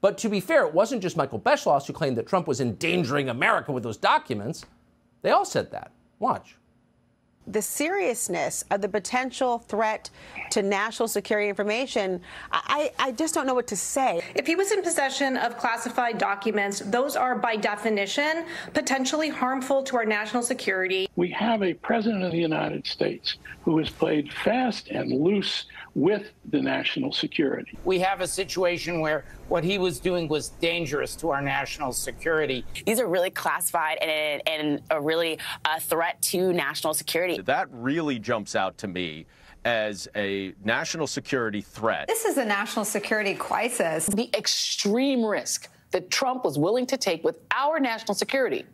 But to be fair, it wasn't just Michael Beschloss who claimed that Trump was endangering America with those documents. They all said that. Watch. The seriousness of the potential threat to national security information, I just don't know what to say. If he was in possession of classified documents, those are by definition potentially harmful to our national security. We have a president of the United States who has played fast and loose with the national security. We have a situation where what he was doing was dangerous to our national security. These are really classified and a really threat to national security. That really jumps out to me as a national security threat. This is a national security crisis. The extreme risk that Trump was willing to take with our national security.